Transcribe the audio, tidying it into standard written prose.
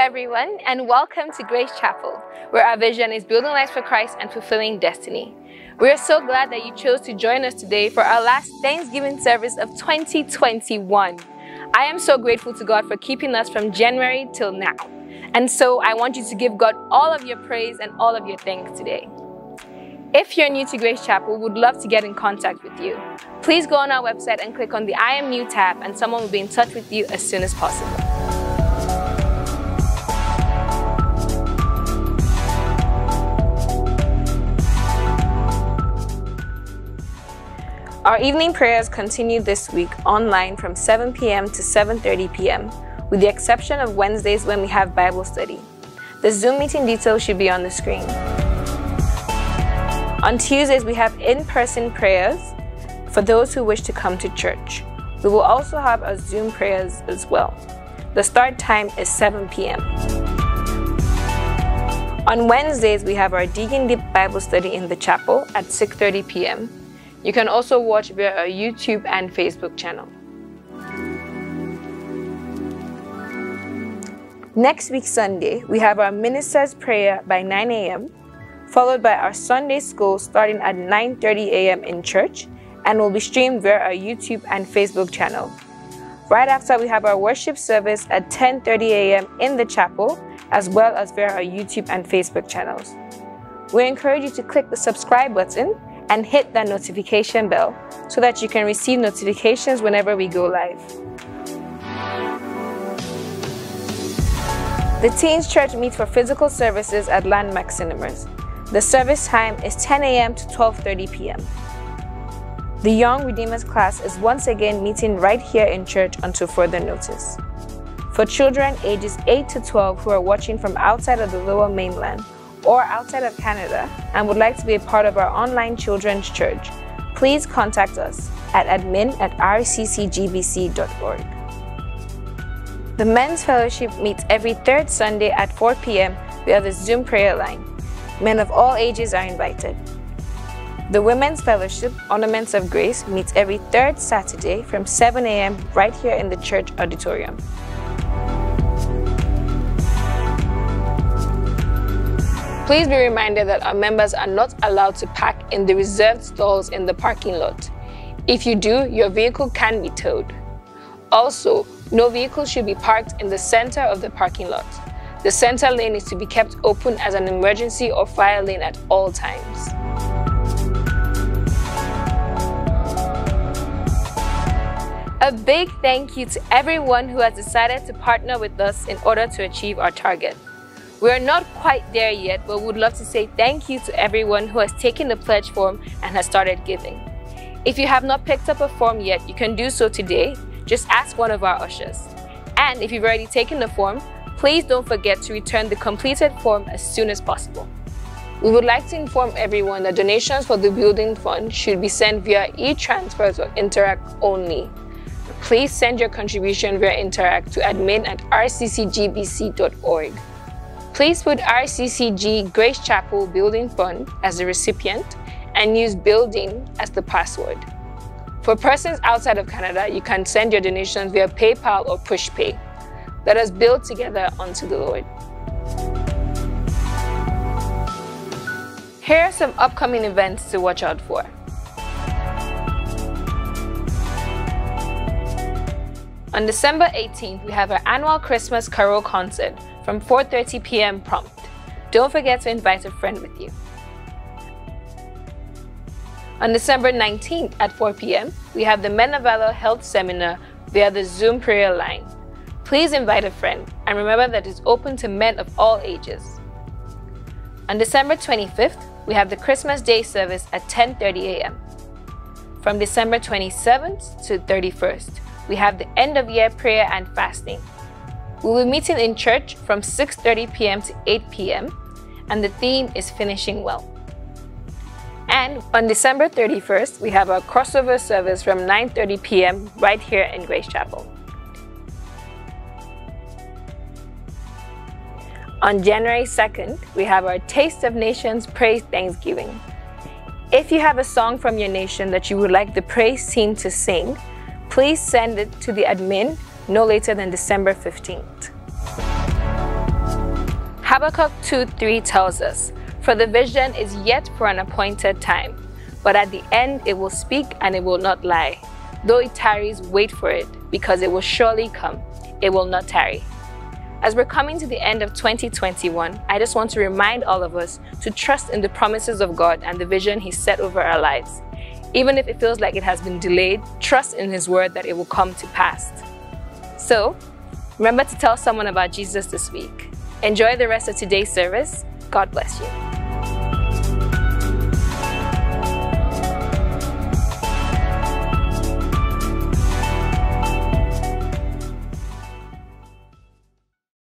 everyone, and welcome to Grace Chapel, where our vision is building lives for Christ and fulfilling destiny. We are so glad that you chose to join us today for our last Thanksgiving service of 2021. I am so grateful to God for keeping us from January till now. And so I want you to give God all of your praise and all of your thanks today. If you're new to Grace Chapel, we would love to get in contact with you. Please go on our website and click on the I Am New tab, and someone will be in touch with you as soon as possible. Our evening prayers continue this week online from 7 p.m. to 7:30 p.m. with the exception of Wednesdays when we have Bible study. The Zoom meeting details should be on the screen. On Tuesdays, we have in-person prayers for those who wish to come to church. We will also have our Zoom prayers as well. The start time is 7 p.m. On Wednesdays, we have our Digging Deep Bible study in the chapel at 6:30 p.m. You can also watch via our YouTube and Facebook channel. Next week, Sunday, we have our minister's prayer by 9 a.m. followed by our Sunday school starting at 9:30 a.m. in church and will be streamed via our YouTube and Facebook channel. Right after, we have our worship service at 10:30 a.m. in the chapel, as well as via our YouTube and Facebook channels. We encourage you to click the subscribe button and hit that notification bell so that you can receive notifications whenever we go live. The Teens Church meets for physical services at Landmark Cinemas. The service time is 10 a.m. to 12:30 p.m. The Young Redeemers class is once again meeting right here in church until further notice. For children ages 8 to 12 who are watching from outside of the Lower Mainland or outside of Canada and would like to be a part of our online children's church, please contact us at admin@rccgbc.org. The Men's Fellowship meets every third Sunday at 4 p.m. via the Zoom prayer line. Men of all ages are invited. The Women's Fellowship, Ornaments of Grace, meets every third Saturday from 7 a.m. right here in the church auditorium. Please be reminded that our members are not allowed to park in the reserved stalls in the parking lot. If you do, your vehicle can be towed. Also, no vehicle should be parked in the center of the parking lot. The center lane is to be kept open as an emergency or fire lane at all times. A big thank you to everyone who has decided to partner with us in order to achieve our target. We are not quite there yet, but would love to say thank you to everyone who has taken the pledge form and has started giving. If you have not picked up a form yet, you can do so today. Just ask one of our ushers. And if you've already taken the form, please don't forget to return the completed form as soon as possible. We would like to inform everyone that donations for the building fund should be sent via e-transfers or Interact only. Please send your contribution via Interact to admin@rccgbc.org. Please put RCCG Grace Chapel Building Fund as the recipient and use building as the password. For persons outside of Canada, you can send your donations via PayPal or Pushpay. Let us build together unto the Lord. Here are some upcoming events to watch out for. On December 18th, we have our annual Christmas Carol Concert from 4:30 p.m. prompt. Don't forget to invite a friend with you. On December 19th at 4 p.m., we have the Menavalo Health Seminar via the Zoom prayer line. Please invite a friend, and remember that it's open to men of all ages. On December 25th, we have the Christmas Day service at 10:30 a.m. From December 27th to 31st, we have the end-of-year prayer and fasting. We will be meeting in church from 6:30 p.m. to 8 p.m., and the theme is Finishing Well. And on December 31st, we have our crossover service from 9:30 p.m. right here in Grace Chapel. On January 2nd, we have our Taste of Nations Praise Thanksgiving. If you have a song from your nation that you would like the praise team to sing, please send it to the admin no later than December 15th. Habakkuk 2:3 tells us, "For the vision is yet for an appointed time, but at the end it will speak and it will not lie. Though it tarries, wait for it, because it will surely come. It will not tarry." As we're coming to the end of 2021, I just want to remind all of us to trust in the promises of God and the vision He set over our lives. Even if it feels like it has been delayed, trust in His word that it will come to pass. So, remember to tell someone about Jesus this week. Enjoy the rest of today's service. God bless you.